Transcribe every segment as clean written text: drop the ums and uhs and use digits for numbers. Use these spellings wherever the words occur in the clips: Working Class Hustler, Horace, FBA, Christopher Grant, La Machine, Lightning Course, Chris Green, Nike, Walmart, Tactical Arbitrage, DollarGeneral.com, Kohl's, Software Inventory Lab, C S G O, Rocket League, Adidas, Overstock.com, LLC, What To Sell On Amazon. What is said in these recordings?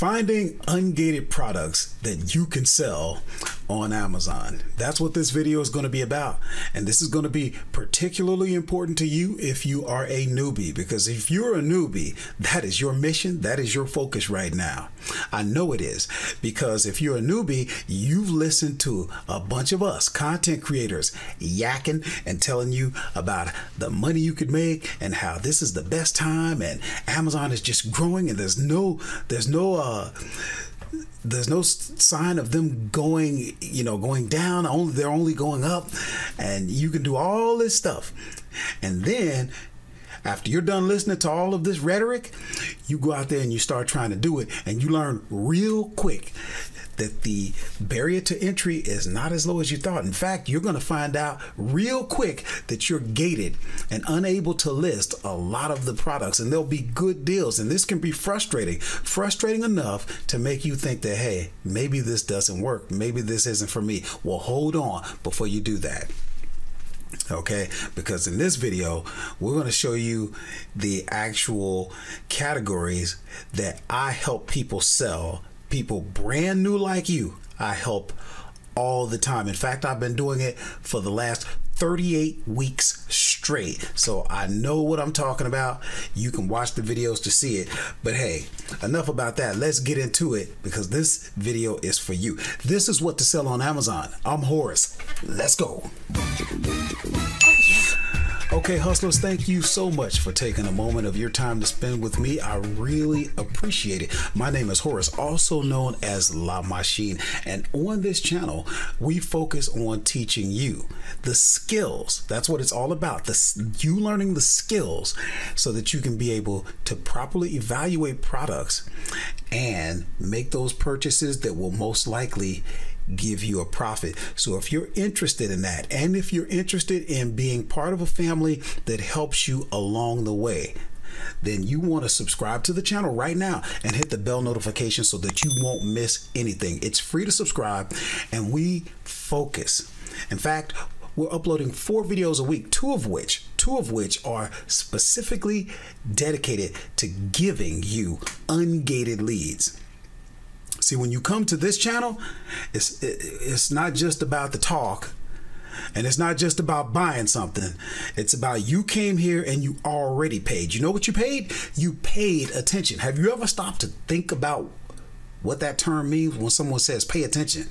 Finding ungated products that you can sell on Amazon. That's what this video is going to be about. And this is going to be particularly important to you if you are a newbie, because if you're a newbie, that is your mission. That is your focus right now. I know it is, because if you're a newbie, you've listened to a bunch of us content creators yakking and telling you about the money you could make and how this is the best time and Amazon is just growing and there's no sign of them going, going down. Only they're only going up, and you can do all this stuff. And then after you're done listening to all of this rhetoric, you go out there and you start trying to do it, and you learn real quick that the barrier to entry is not as low as you thought. In fact, you're going to find out real quick that you're gated and unable to list a lot of the products, and there'll be good deals. And this can be frustrating enough to make you think that, hey, maybe this doesn't work. Maybe this isn't for me. Well, hold on before you do that. Okay, because in this video, we're going to show you the actual categories that I help people sell. People brand new like you, I help all the time. In fact, I've been doing it for the last 38 weeks straight. So I know what I'm talking about. You can watch the videos to see it. But hey, enough about that. Let's get into it, because this video is for you. This is What to Sell on Amazon. I'm Horace. Let's go. Okay, hustlers, thank you so much for taking a moment of your time to spend with me. I really appreciate it. My name is Horace, also known as La Machine. And on this channel, we focus on teaching you the skills. That's what it's all about. You learning the skills so that you can be able to properly evaluate products and make those purchases that will most likely give you a profit. So if you're interested in that, and if you're interested in being part of a family that helps you along the way, then you want to subscribe to the channel right now and hit the bell notification so that you won't miss anything. It's free to subscribe, and we focus. In fact, we're uploading 4 videos a week, two of which are specifically dedicated to giving you ungated leads. See, when you come to this channel, it's not just about the talk, and it's not just about buying something. It's about you came here and you already paid. You know what you paid? You paid attention. Have you ever stopped to think about what that term means when someone says pay attention?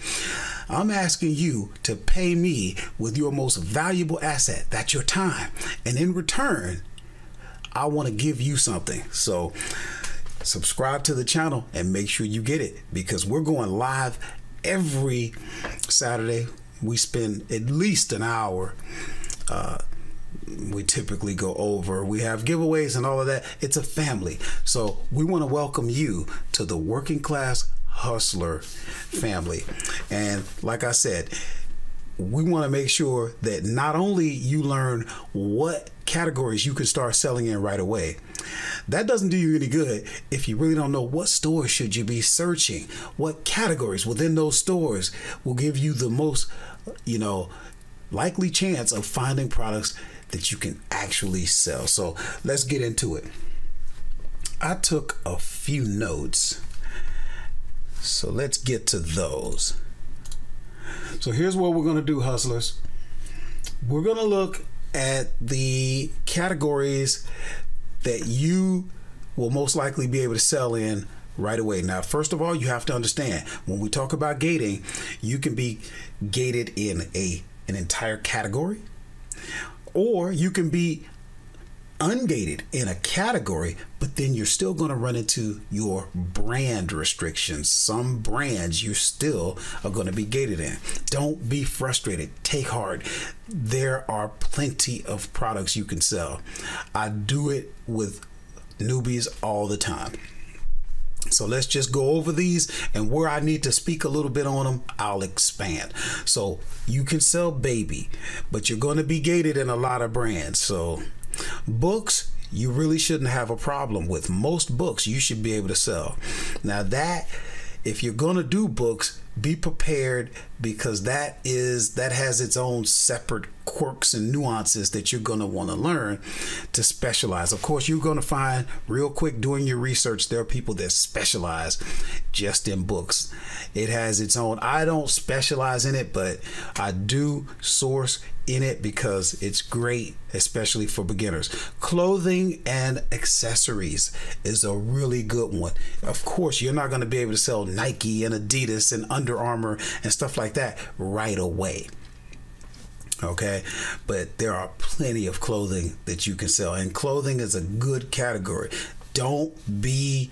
I'm asking you to pay me with your most valuable asset. That's your time. And in return, I want to give you something. So subscribe to the channel and make sure you get it, because we're going live every Saturday. We spend at least an hour. We typically go over. We have giveaways and all of that. It's a family. So we want to welcome you to the Working Class Hustler family. And like I said, we want to make sure that not only you learn what categories you can start selling in right away. That doesn't do you any good if you really don't know what stores should you be searching, what categories within those stores will give you the most, likely chance of finding products that you can actually sell. So let's get into it. I took a few notes, so let's get to those. So here's what we're going to do, hustlers. We're going to look at the categories that you will most likely be able to sell in right away. Now, first of all, you have to understand, when we talk about gating, you can be gated in an entire category, or you can be ungated in a category, but then you're still going to run into your brand restrictions. Some brands you still are going to be gated in. Don't be frustrated. Take heart. There are plenty of products you can sell. I do it with newbies all the time. So let's just go over these, and where I need to speak a little bit on them, I'll expand. So you can sell baby, but you're going to be gated in a lot of brands. So books, you really shouldn't have a problem with. Most books you should be able to sell. Now, that if you're going to do books, Be prepared, because that has its own separate quirks and nuances that you're going to want to learn to specialize. Of course, you're going to find real quick doing your research, there are people that specialize just in books. It has its own. I don't specialize in it, but I do source in it because it's great, especially for beginners. Clothing and accessories is a really good one. Of course, you're not going to be able to sell Nike and Adidas and Under Armour and stuff like that right away. Okay, but there are plenty of clothing that you can sell, and clothing is a good category. Don't be,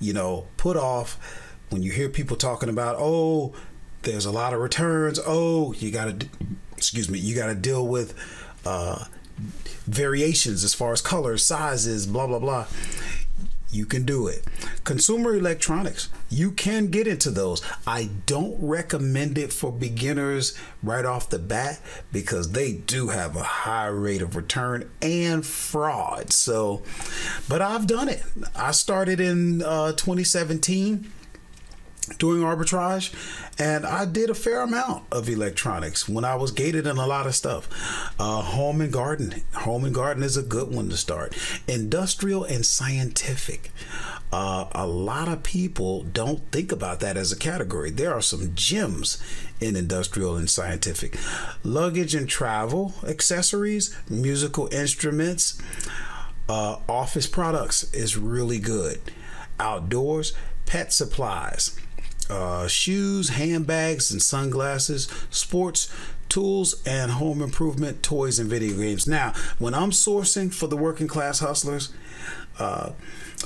you know, put off when you hear people talking about, oh, there's a lot of returns, oh, you gotta, excuse me, you gotta deal with variations as far as colors, sizes, blah blah blah. You can do it. Consumer electronics, you can get into those. I don't recommend it for beginners right off the bat because they do have a high rate of return and fraud. So, but I've done it. I started in 2017 doing arbitrage, and I did a fair amount of electronics when I was gated in a lot of stuff. Home and garden. Home and garden is a good one to start. Industrial and scientific. A lot of people don't think about that as a category. There are some gems in industrial and scientific. Luggage and travel, accessories, musical instruments, office products is really good. Outdoors, pet supplies, shoes, handbags, and sunglasses, sports, tools, and home improvement, toys, and video games. Now, when I'm sourcing for the working class hustlers,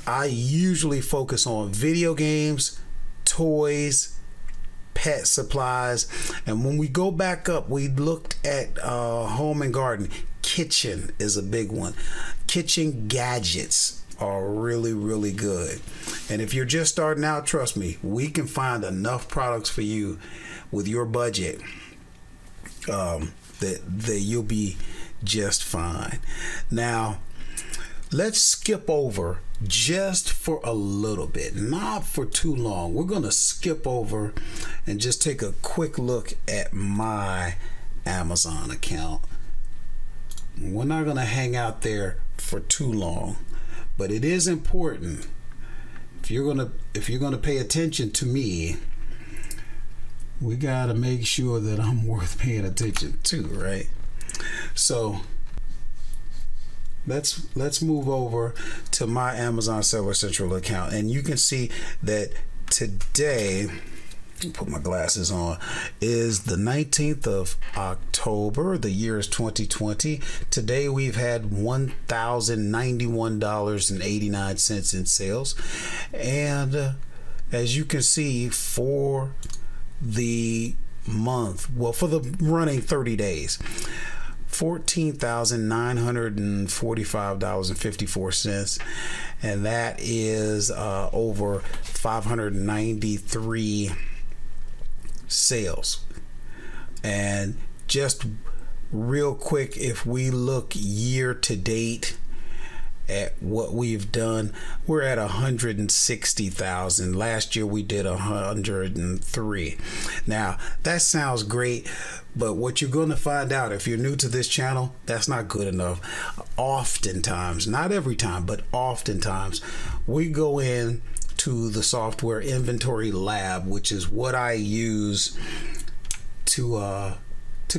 I usually focus on video games, toys, pet supplies. And when we go back up, we looked at home and garden. Kitchen is a big one. Kitchen gadgets are really, really good. And if you're just starting out, trust me, we can find enough products for you with your budget that you'll be just fine. Now, let's skip over just for a little bit, not for too long. We're gonna skip over and just take a quick look at my Amazon account. We're not gonna hang out there for too long, but it is important. If you're gonna pay attention to me, we gotta make sure that I'm worth paying attention to, right? So let's move over to my Amazon Seller Central account, and you can see that today, put my glasses on, is the 19th of October. The year is 2020. Today we've had $1,091.89 in sales, and as you can see, for the month, well, for the running 30 days, $14,945.54, and that is over 593 sales. And just real quick, if we look year to date at what we've done, we're at 160,000. Last year we did 103. Now that sounds great, but what you're going to find out if you're new to this channel, that's not good enough. Oftentimes, not every time, but oftentimes we go in to the Software Inventory Lab, which is what I use to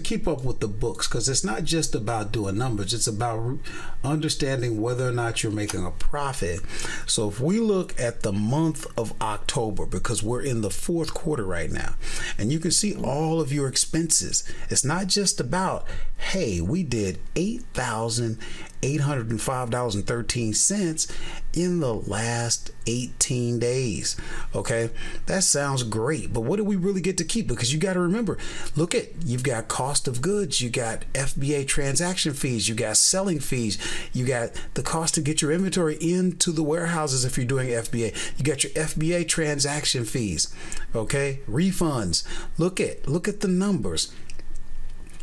keep up with the books, because it's not just about doing numbers, it's about understanding whether or not you're making a profit. So if we look at the month of October, because we're in the fourth quarter right now, and you can see all of your expenses. It's not just about, hey, we did $8,805.13 in the last 18 days. Okay, that sounds great, but what do we really get to keep? Because you got to remember, look at, you've got cost of goods, you got FBA transaction fees, you got selling fees, you got the cost to get your inventory into the warehouses if you're doing FBA, you got your FBA transaction fees, okay, refunds. Look at the numbers.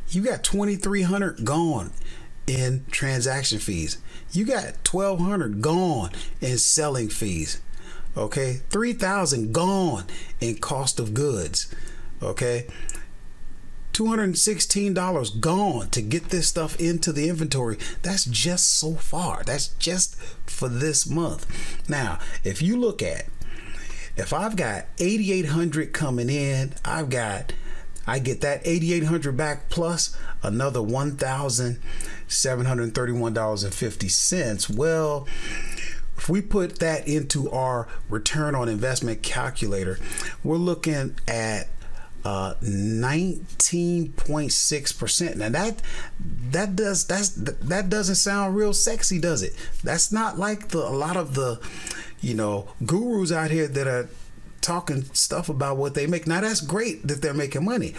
You got $2,300 gone in transaction fees. You got $1,200 gone in selling fees. Okay, $3,000 gone in cost of goods. okay? $216 gone to get this stuff into the inventory. That's just so far. That's just for this month. Now, if you look at, if I've got 8,800 coming in, I get that 8,800 back plus another $1,731.50. Well, if we put that into our return on investment calculator, we're looking at 19.6%. Now that doesn't sound real sexy, does it? That's not like a lot of the, you know, gurus out here that are talking stuff about what they make. Now that's great that they're making money,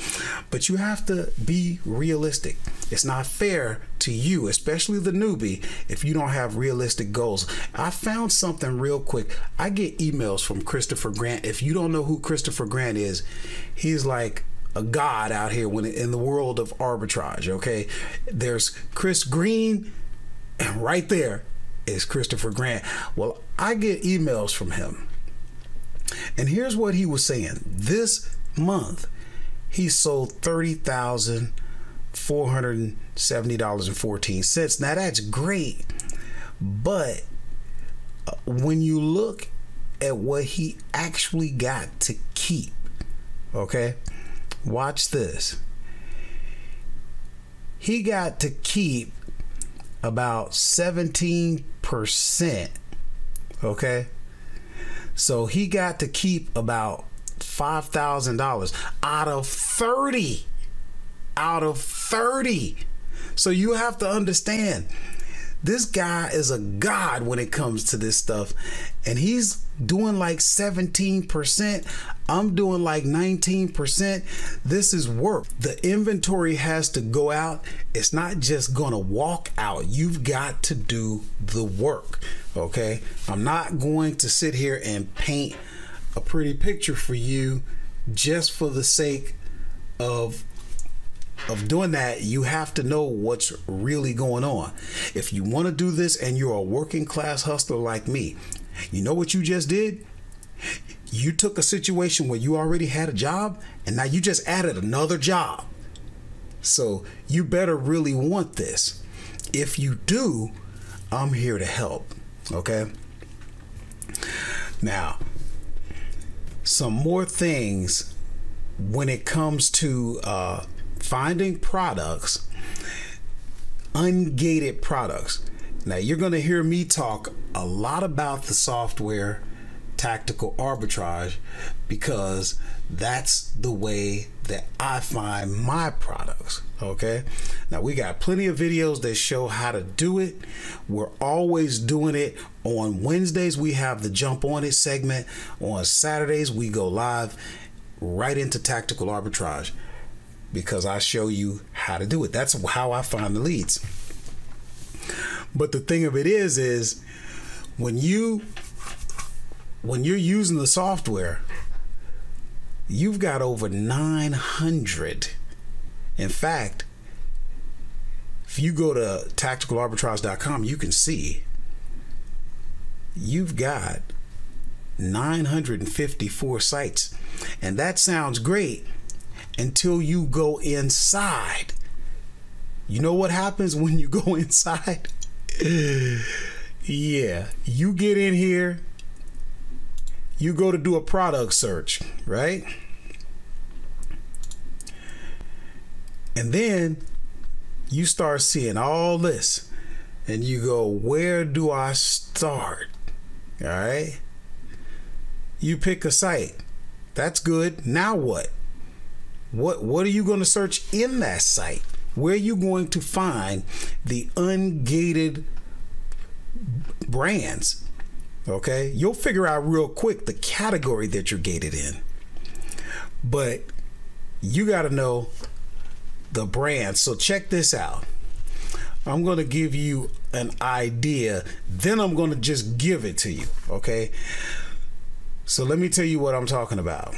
but you have to be realistic. It's not fair to you, especially the newbie, if you don't have realistic goals. I found something real quick. I get emails from Christopher Grant. If you don't know who Christopher Grant is, he's like a god out here when in the world of arbitrage, okay? There's Chris Green, and right there is Christopher Grant. Well, I get emails from him. And here's what he was saying. This month, he sold $30,470.14. Now, that's great. But when you look at what he actually got to keep, okay, watch this. He got to keep about 17%, okay? So he got to keep about $5,000 out of 30. So you have to understand, this guy is a god when it comes to this stuff. And he's doing like 17%. I'm doing like 19%. This is work. The inventory has to go out. It's not just gonna walk out. You've got to do the work, okay? I'm not going to sit here and paint a pretty picture for you just for the sake of doing that. You have to know what's really going on. If you want to do this and you're a working class hustler like me, you know what you just did? You took a situation where you already had a job and now you just added another job. So you better really want this. If you do, I'm here to help, okay? Now, some more things when it comes to finding products, ungated products. Now, you're going to hear me talk a lot about the software Tactical Arbitrage because that's the way that I find my products, okay? Now, we got plenty of videos that show how to do it. We're always doing it. On Wednesdays, we have the Jump On It segment. On Saturdays, we go live right into Tactical Arbitrage because I show you how to do it. That's how I find the leads. But the thing of it is when you're using the software, you've got over 900. In fact, if you go to tacticalarbitrage.com, you can see you've got 954 sites. And that sounds great until you go inside. You know what happens when you go inside? Yeah, you get in here, you go to do a product search, right? And then you start seeing all this and you go, where do I start? All right, you pick a site. That's good. Now what are you going to search in that site? Where are you going to find the ungated brands? Okay, you'll figure out real quick the category that you're gated in, but you got to know the brand. So check this out. I'm going to give you an idea, then I'm going to just give it to you. Okay, so let me tell you what I'm talking about.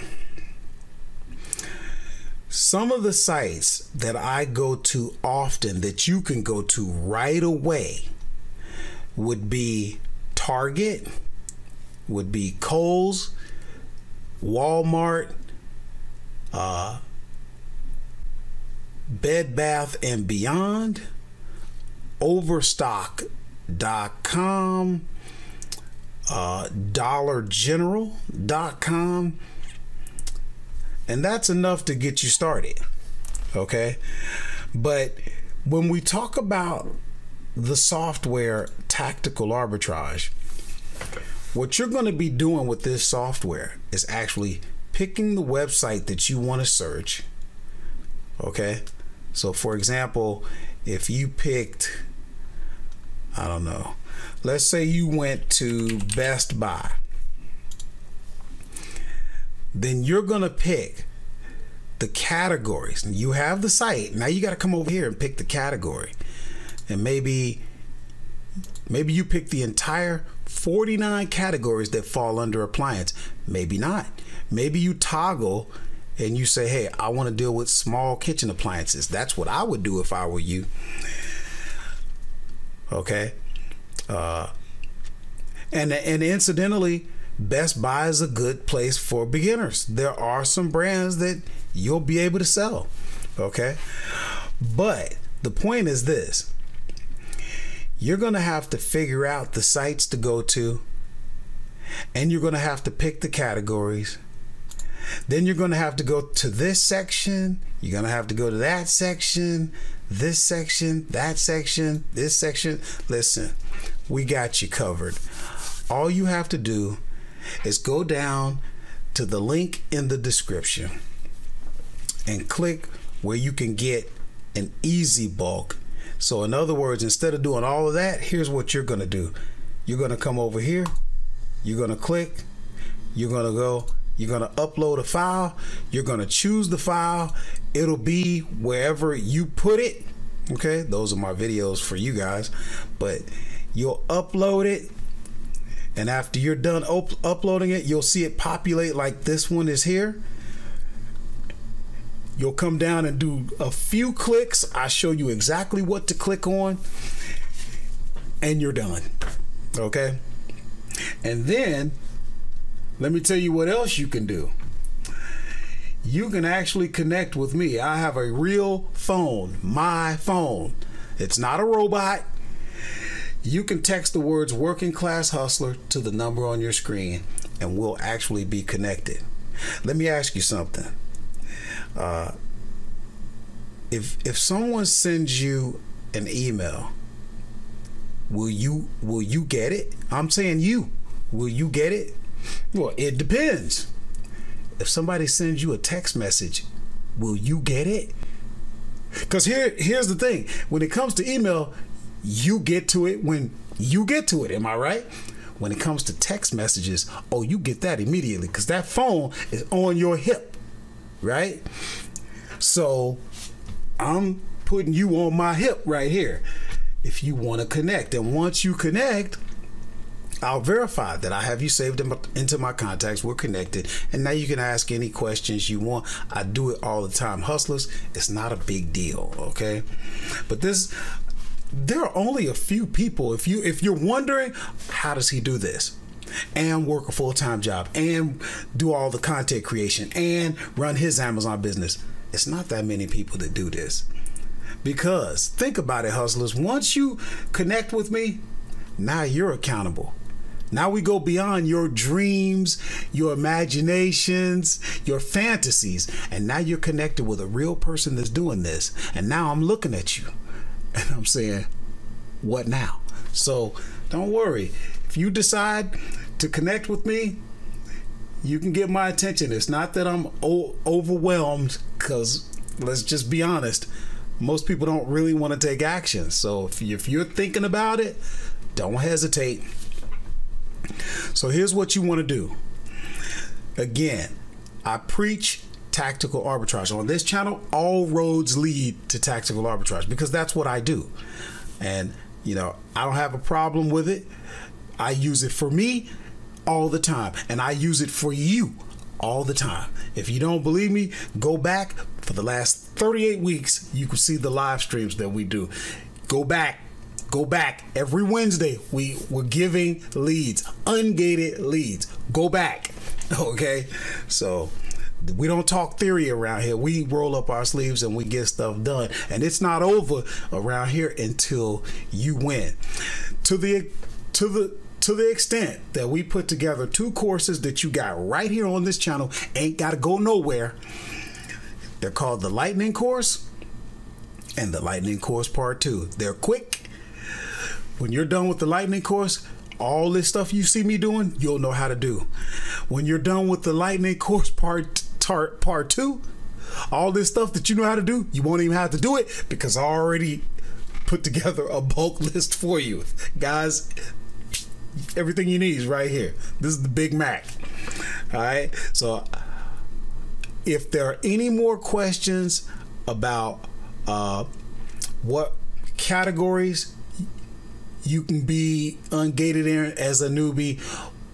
Some of the sites that I go to often that you can go to right away would be Target, would be Kohl's, Walmart, Bed Bath & Beyond, Overstock.com, DollarGeneral.com, and that's enough to get you started, okay? But when we talk about the software Tactical Arbitrage, what you're going to be doing with this software is actually picking the website that you want to search, okay? So for example, if you picked, I don't know, let's say you went to Best Buy, then you're gonna pick the categories. And you have the site, now you gotta come over here and pick the category. And maybe you pick the entire 49 categories that fall under appliance, maybe not. Maybe you toggle and you say, hey, I wanna deal with small kitchen appliances. That's what I would do if I were you. Okay, and incidentally, Best Buy is a good place for beginners. There are some brands that you'll be able to sell, okay? But the point is this, you're gonna have to figure out the sites to go to, and you're gonna have to pick the categories. Then you're gonna have to go to this section, you're gonna have to go to that section, this section, that section, this section. Listen, we got you covered. All you have to do is go down to the link in the description and click where you can get an easy bulk. So in other words, instead of doing all of that, here's what you're gonna do. You're gonna come over here, you're gonna click, you're gonna go, you're gonna upload a file, you're gonna choose the file, it'll be wherever you put it, okay? Those are my videos for you guys, but you'll upload it, and after you're done uploading it, you'll see it populate like this one is here. You'll come down and do a few clicks, I show you exactly what to click on, and you're done, okay? And then, let me tell you what else you can do. You can actually connect with me. I have a real phone, my phone. It's not a robot. You can text the words Working Class Hustler to the number on your screen and we'll actually be connected. Let me ask you something. If someone sends you an email, will you get it? I'm saying you, will you get it? Well, it depends. If somebody sends you a text message, will you get it? Because here's the thing. When it comes to email, you get to it when you get to it. Am I right? When it comes to text messages, oh, you get that immediately because that phone is on your hip, right? So I'm putting you on my hip right here if you want to connect. And once you connect, I'll verify that I have you saved into my contacts. We're connected. And now you can ask any questions you want. I do it all the time. Hustlers, it's not a big deal, okay? But there are only a few people. If you're wondering, how does he do this? And work a full-time job and do all the content creation and run his Amazon business. It's not that many people that do this. Because think about it, hustlers. Once you connect with me, now you're accountable. Now we go beyond your dreams, your imaginations, your fantasies, and now you're connected with a real person that's doing this. And now I'm looking at you and I'm saying, what now? So don't worry. If you decide to connect with me, you can get my attention. It's not that I'm overwhelmed, because let's just be honest, most people don't really want to take action. So if you're thinking about it, don't hesitate. So here's what you want to do. Again, I preach tactical arbitrage. On this channel, all roads lead to tactical arbitrage because that's what I do. And, you know, I don't have a problem with it. I use it for me all the time. And I use it for you all the time. If you don't believe me, go back. For the last 38 weeks, you can see the live streams that we do. Go back. Go back. Every Wednesday, we were giving leads, ungated leads. Go back, okay? So We don't talk theory around here. We roll up our sleeves and we get stuff done. And it's not over around here until you win. To the extent that we put together two courses that you got right here on this channel, ain't got to go nowhere. They're called the Lightning Course and the Lightning Course Part 2. They're quick. When you're done with the Lightning Course, all this stuff you see me doing, you'll know how to do. When you're done with the Lightning Course Part 2, all this stuff that you know how to do, you won't even have to do it because I already put together a bulk list for you. Guys, everything you need is right here. This is the Big Mac. All right. So if there are any more questions about what categories you can be ungated in as a newbie,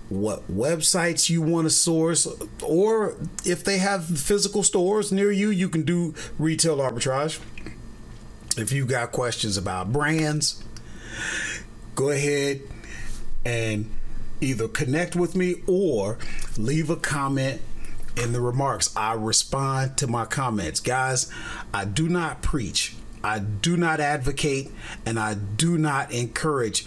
what websites you want to source, or if they have physical stores near you, you can do retail arbitrage. If you got questions about brands, go ahead and either connect with me or leave a comment in the remarks. I respond to my comments. Guys, I do not preach, I do not advocate, and I do not encourage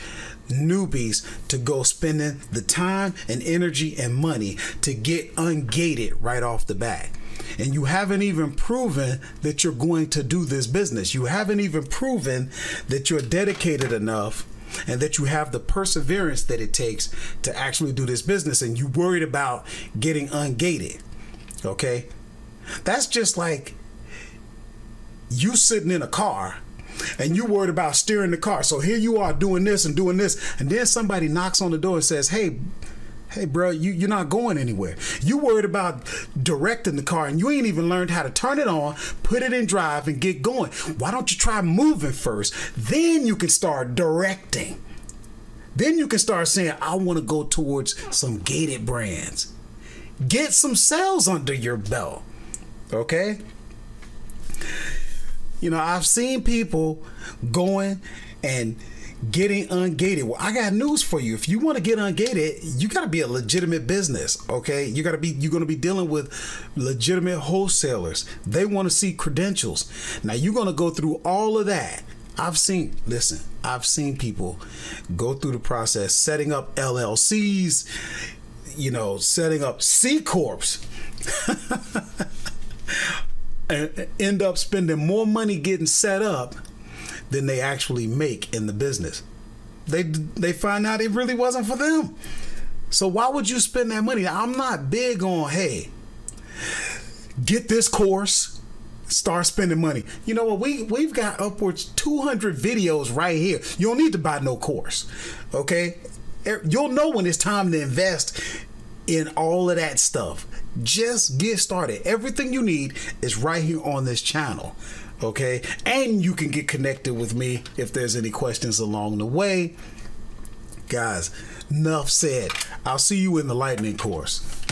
newbies to go spending the time and energy and money to get ungated right off the bat. And you haven't even proven that you're going to do this business. You haven't even proven that you're dedicated enough and that you have the perseverance that it takes to actually do this business, and you're worried about getting ungated. Okay? That's just like you sitting in a car and you worried about steering the car. So here you are doing this, and then somebody knocks on the door and says, hey bro, you're not going anywhere. You worried about directing the car and you ain't even learned how to turn it on, put it in drive, and get going. Why don't you try moving first? Then you can start directing. Then you can start saying, I want to go towards some gated brands. Get some sales under your belt. Okay? You know, I've seen people going and getting ungated. Well, I got news for you. If you want to get ungated, you got to be a legitimate business. Okay? You're going to be dealing with legitimate wholesalers. They want to see credentials. Now you're going to go through all of that. I've seen people go through the process, setting up LLCs, you know, setting up C Corps. And end up spending more money getting set up than they actually make in the business. They find out it really wasn't for them. So why would you spend that money? Now, I'm not big on, hey, get this course, start spending money. You know what? We've got upwards 200 videos right here. You don't need to buy no course. Okay? You'll know when it's time to invest in all of that stuff. Just get started. Everything you need is right here on this channel. Okay? And you can get connected with me if there's any questions along the way. Guys, enough said. I'll see you in the Lightning Course.